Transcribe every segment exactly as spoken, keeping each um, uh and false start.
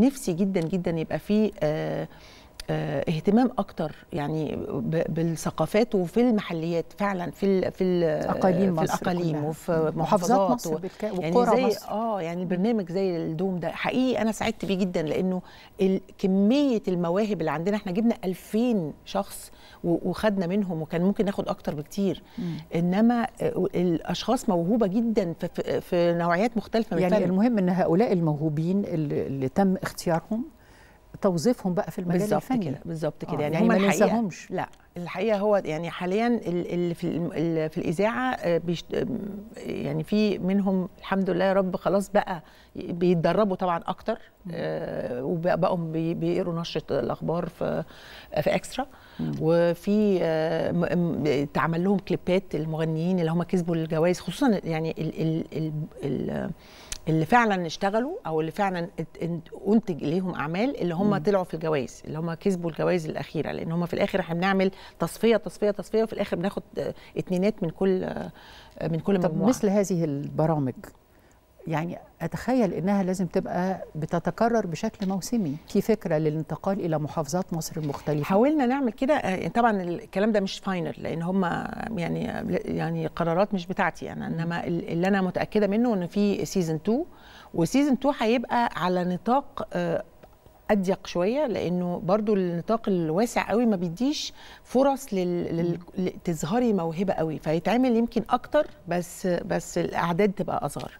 نفسي جدا جدا يبقى فيه اهتمام اكتر يعني بالثقافات وفي المحليات فعلا في في اقاليم في الاقاليم وفي محافظات مصر وقرى يعني مصر. اه يعني البرنامج زي الدوم ده حقيقي انا سعدت بيه جدا لانه كميه المواهب اللي عندنا احنا جبنا ألفين شخص وخدنا منهم وكان ممكن ناخد اكتر بكتير مم. انما الاشخاص موهوبه جدا في, في نوعيات مختلفه من يعني الفن. المهم ان هؤلاء الموهوبين اللي تم اختيارهم توظيفهم بقى في المجال الفني كده بالظبط كده آه. يعني, يعني ما ننساهمش لا الحقيقه هو يعني حاليا اللي في في الاذاعه يعني في منهم الحمد لله يا رب خلاص بقى بيتدربوا طبعا اكتر آه وبقوا بيقروا نشره الاخبار في في اكسترا مم. وفي اتعمل آه لهم كليبات المغنيين اللي هم كسبوا الجوائز خصوصا يعني ال ال ال ال اللي فعلا اشتغلوا او اللي فعلا انتج ليهم اعمال اللي هم طلعوا في الجوائز اللي هم كسبوا الجوائز الاخيره لان هم في الاخر احنا بنعمل تصفيه تصفيه تصفيه وفي الاخر بناخد اتنينات من كل من كل مجموعه. طب مثل هذه البرامج يعني اتخيل انها لازم تبقى بتتكرر بشكل موسمي في فكره للانتقال الى محافظات مصر المختلفه. حاولنا نعمل كده طبعا الكلام ده مش فاينل لان هم يعني يعني قرارات مش بتاعتي انا يعني انما اللي انا متاكده منه ان في سيزون اتنين وسيزون اتنين هيبقى على نطاق اضيق شويه لانه برضو النطاق الواسع قوي ما بيديش فرص لل... لل... تظهري موهبه قوي فيتعمل يمكن اكتر بس بس الاعداد تبقى اصغر.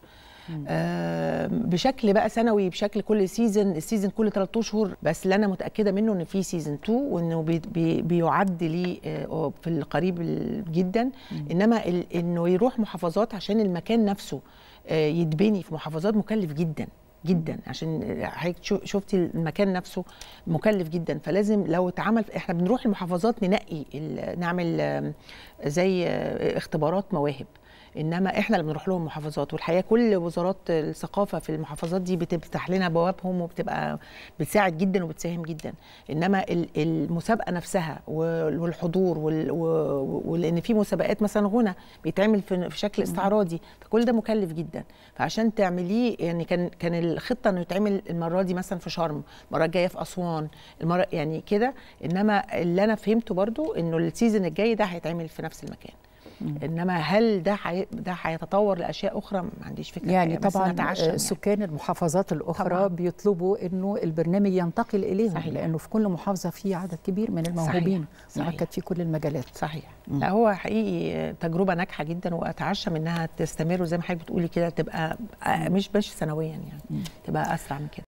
آه بشكل بقى سنوي بشكل كل سيزون السيزون كل ثلاث اشهر بس اللي انا متاكده منه ان في سيزون اتنين وانه بي بي بيعد لي آه في القريب جدا انما انه يروح محافظات عشان المكان نفسه آه يتبني في محافظات مكلف جدا جدا عشان حضرتك شفتي المكان نفسه مكلف جدا فلازم لو اتعمل احنا بنروح المحافظات ننقي نعمل زي اختبارات مواهب انما احنا اللي بنروح لهم محافظات والحقيقه كل وزارات الثقافه في المحافظات دي بتفتح لنا بوابهم وبتبقى بتساعد جدا وبتساهم جدا انما المسابقه نفسها والحضور ولان في مسابقات مثلا غنى بيتعمل في شكل استعراضي فكل ده مكلف جدا فعشان تعمليه يعني كان كان الخطه انه يتعمل المره دي مثلا في شرم المره الجايه في اسوان المره يعني كده انما اللي انا فهمته برضو انه السيزون الجاي ده هيتعمل في نفس المكان انما هل ده حي... ده هيتطور لاشياء اخرى ما عنديش فكره يعني طبعا يعني. سكان المحافظات الاخرى طبعاً. بيطلبوا انه البرنامج ينتقل اليهم صحيح. لانه في كل محافظه في عدد كبير من الموهوبين مؤكد في كل المجالات صحيح مم. لا هو حقيقي تجربه ناجحه جدا واتعشم انها تستمر وزي ما حضرتك بتقولي كده تبقى مش بس سنويا يعني مم. تبقى اسرع من كده.